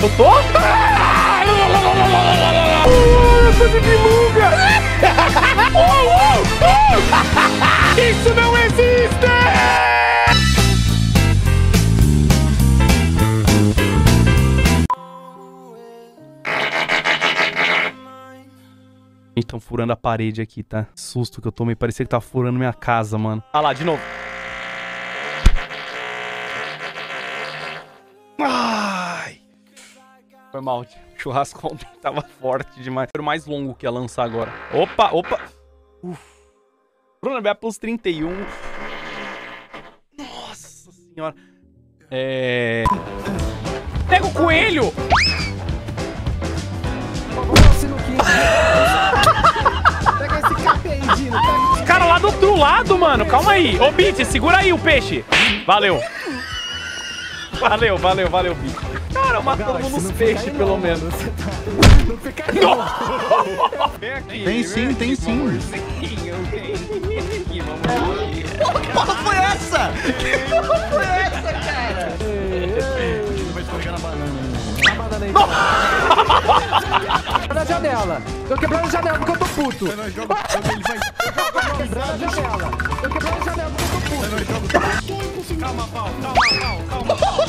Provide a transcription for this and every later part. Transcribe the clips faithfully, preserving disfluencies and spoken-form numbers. Botou? Essa bibilunga! Isso não existe! Estão furando a parede aqui, tá? Susto que eu tomei, parecia que tá furando minha casa, mano. Ah lá, de novo. Ai! Foi mal, tio. O churrasco ontem tava forte demais. Foi o mais longo que ia lançar agora. Opa, opa! Uf. Bruno vai pros trinta e um. Nossa senhora. É... Pega o coelho! Pega esse café aí, Dino. Os caras lá do outro lado, mano. Calma aí. Ô, Bit, segura aí o peixe. Valeu. Valeu, valeu, valeu, bicho. Cara, matamos uns peixes, pelo menos. Não fica aí, não. Vem aqui. Tem sim, tem sim. Que porra foi essa? Que porra foi essa, cara? Vai jogar na banana. Na banana aí. Na janela. Tô quebrando a janela porque eu tô puto. Ele vai quebrando a janela. Tô quebrando a janela porque eu tô puto. Calma, pau, calma, pau, calma, pau. Calma,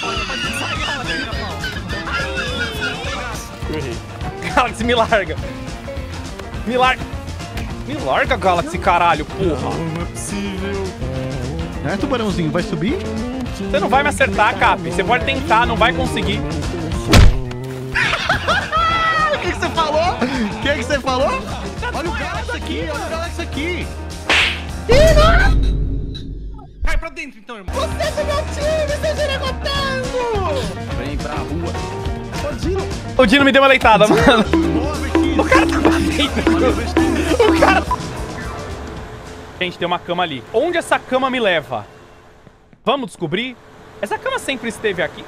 pau, sai, calma, termina, pau. Galaxy, me larga. Me larga. Me larga, Galaxy, caralho, porra. Não é possível. Né, tubarãozinho, vai subir? Você não vai me acertar, Cap. Você pode tentar, não vai conseguir. O que que você falou? O que que você falou? Olha o Galaxy aqui, olha o Galaxy aqui. Ih, não! Cai pra dentro então, irmão. Você é do meu time, seu giregotando! Vem pra rua. Ô, Dino. O Dino me deu uma leitada, Dino, mano. O cara tá batendo. O cara... Gente, tem uma cama ali. Onde essa cama me leva? Vamos descobrir? Essa cama sempre esteve aqui.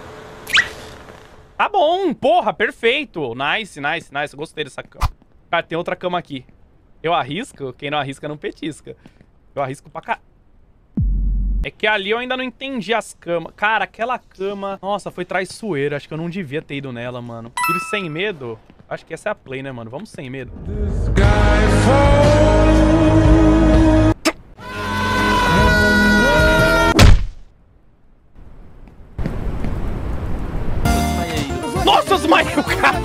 Tá bom, porra, perfeito. Nice, nice, nice. Eu gostei dessa cama. Cara, tem outra cama aqui. Eu arrisco? Quem não arrisca não petisca. Eu arrisco pra caralho. É que ali eu ainda não entendi as camas. Cara, aquela cama... Nossa, foi traiçoeira. Acho que eu não devia ter ido nela, mano. Ir sem medo? Acho que essa é a play, né, mano? Vamos sem medo. Nossa, esmaiei o cara!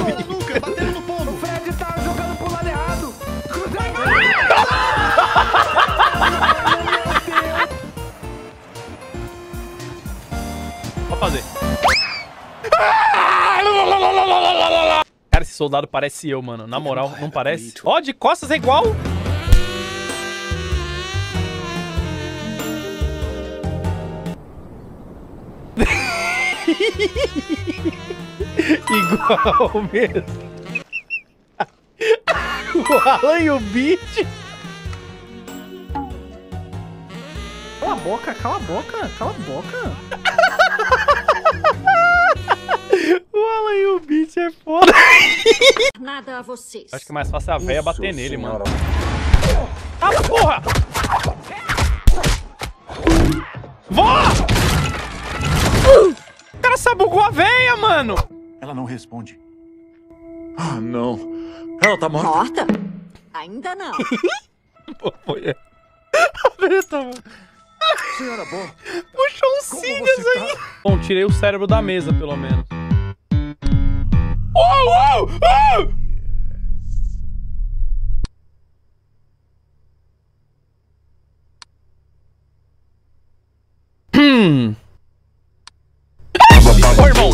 Batendo no pombo! O Fred tá jogando pro lado errado! Fazer. Cara, esse soldado parece eu, mano. Na moral, não parece? Ó, de costas é igual. Igual mesmo. O Alan e o Beat. Cala a boca, cala a boca, cala a boca. O Alan e o Beat é foda. Nada a vocês. Acho que mais fácil a véia bater nele, senhora, mano. Ah, porra! Vó! O cara sabugou a véia, mano! Ela não responde. Ah, não. Ela tá morta? Morta? Ainda não. Pô, foi. A véia tá morta. Senhora, boa. Puxou uns cílios aí. Tá? Bom, tirei o cérebro da mesa, pelo menos. Oh, oh, oh! Hum. Ô, irmão,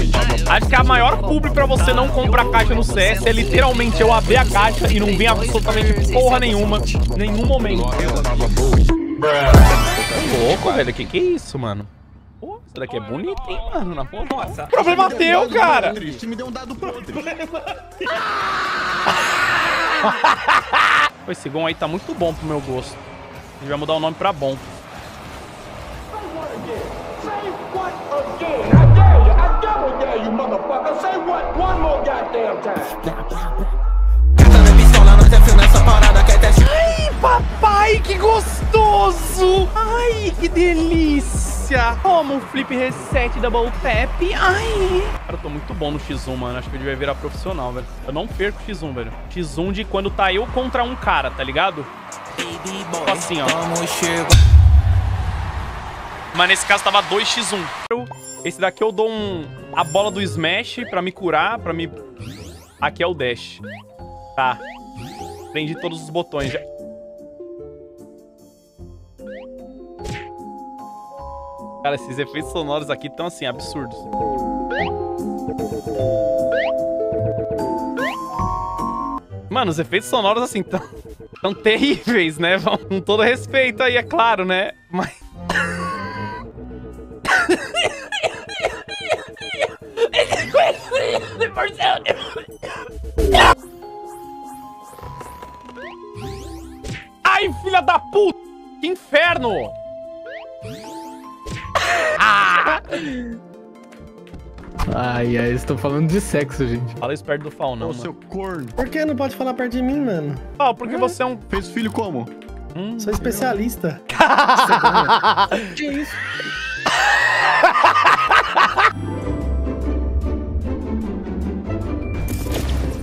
acho que a maior publi pra você não comprar caixa no C S é literalmente eu abrir a caixa e não vir absolutamente porra nenhuma, em nenhum momento. Louco, velho. Que que é isso, mano? Pô, isso daqui é bonito, hein, mano? Na porra, nossa. Problema teu, cara. Triste, me deu um dado próprio. Esse Gon aí tá muito bom pro meu gosto. A gente vai mudar o nome pra Bom. Ai, papai, que gostoso! Ai, que delícia! iniciar como o flip reset double tap. Ai, cara, eu tô muito bom no xis um, mano. Acho que ele vai virar profissional, velho. Eu não perco o xis um, velho. Xis um de quando tá eu contra um cara, tá ligado? Tipo assim, ó. Mas nesse caso tava dois a um. Esse daqui eu dou um... a bola do smash pra me curar, pra me... Aqui é o dash. Tá. Prendi todos os botões já. Cara, esses efeitos sonoros aqui estão assim, absurdos. Mano, os efeitos sonoros assim tão, tão terríveis, né? Com todo respeito aí, é claro, né? Mas... Ai, filha da puta! Que inferno! Ai, ai, estou falando de sexo, gente. Fala isso perto do Fal, não, oh, seu corno. Por que não pode falar perto de mim, mano? Ah, porque é. Você é um... Fez filho como? Hum, Sou especialista. Que isso?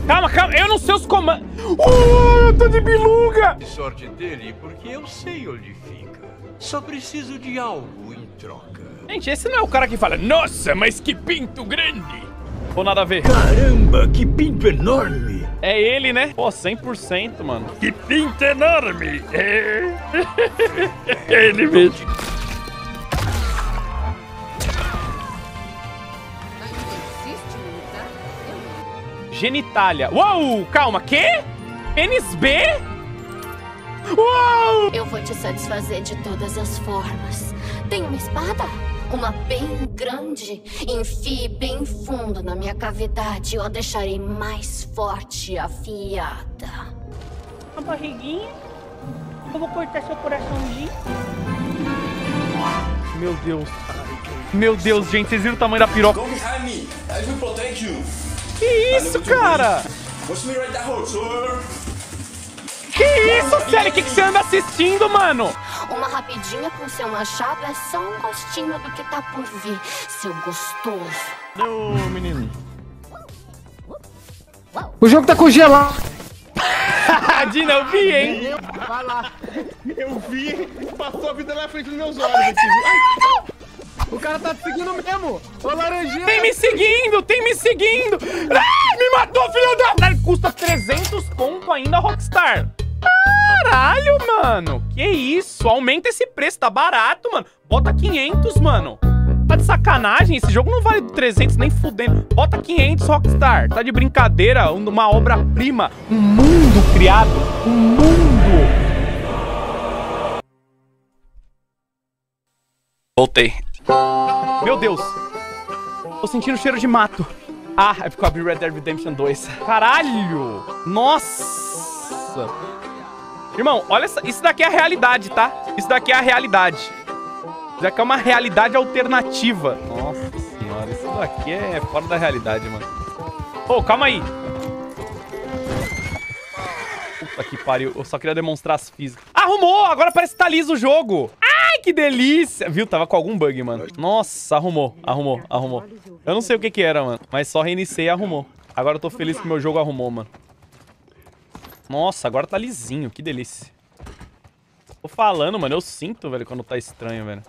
Calma, calma, eu não sei os comandos. Uh, eu tô de biluga! Que sorte dele, porque eu sei onde fica. Só preciso de algo em troca. Gente, esse não é o cara que fala, nossa, mas que pinto grande! Ou nada a ver. Caramba, que pinto enorme! É ele, né? Pô, cem por cento, mano. Que pinto enorme! É... é ele mesmo. Genitália. Uou, calma, que? Pênis B? Uou! Eu vou te satisfazer de todas as formas. Tem uma espada, uma bem grande. Enfie bem fundo na minha cavidade, eu a deixarei mais forte e afiada. A barriguinha? Eu vou cortar seu coraçãozinho. Meu Deus. Meu Deus, gente, vocês viram o tamanho da piroca? Que isso, cara? Que isso, sério? O que, que você anda assistindo, mano? Uma rapidinha com seu machado é só um gostinho do que tá por vir, seu gostoso. Não, menino. O jogo tá congelado. Dina, eu vi, hein? Eu, vai lá. Eu vi, passou a vida na frente dos meus olhos. Ai, o cara tá te seguindo mesmo! Ô, laranjinha! Tem me seguindo! Tem me seguindo! Ah, me matou, filho da... Caralho, custa trezentos conto ainda, Rockstar! Caralho, mano! Que isso? Aumenta esse preço, tá barato, mano! Bota quinhentos, mano! Tá de sacanagem? Esse jogo não vale trezentos nem fudendo! Bota quinhentos, Rockstar! Tá de brincadeira? Uma obra-prima! Um mundo criado! Um mundo! Voltei! Meu Deus, tô sentindo cheiro de mato. Ah, é porque eu abri Red Dead Redemption dois. Caralho, nossa. Irmão, olha, essa, isso daqui é a realidade, tá? Isso daqui é a realidade. Isso daqui é uma realidade alternativa. Nossa senhora, isso daqui é fora da realidade, mano. Ô, oh, calma aí. Puta que pariu, eu só queria demonstrar as físicas. Arrumou, agora parece que tá liso o jogo. Ai, que delícia! Viu? Tava com algum bug, mano. Nossa, arrumou, arrumou, arrumou. Eu não sei o que que era, mano. Mas só reiniciei e arrumou. Agora eu tô feliz que meu jogo arrumou, mano. Nossa, agora tá lisinho. Que delícia. Tô falando, mano. Eu sinto, velho, quando tá estranho, velho.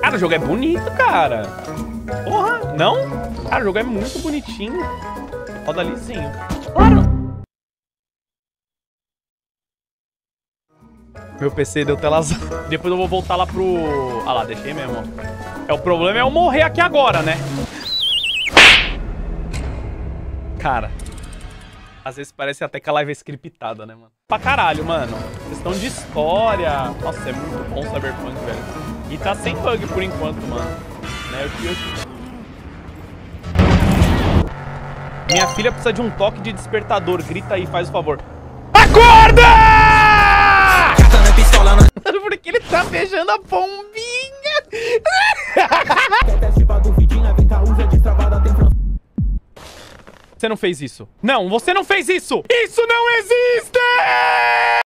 Cara, o jogo é bonito, cara. Porra. Não? Cara, o jogo é muito bonitinho. Roda lisinho. Claro! Meu P C deu tela azul. Depois eu vou voltar lá pro... Ah lá, deixei mesmo, ó. É, o problema é eu morrer aqui agora, né? Cara. Às vezes parece até que a live é scriptada, né, mano? Pra caralho, mano. Questão de história. Nossa, é muito bom Cyberpunk, velho. E tá sem bug por enquanto, mano. Né? Eu, eu... Minha filha precisa de um toque de despertador. Grita aí, faz o favor. Acorda! Mano, por que ele tá beijando a pombinha? Você não fez isso. Não, você não fez isso! Isso não existe!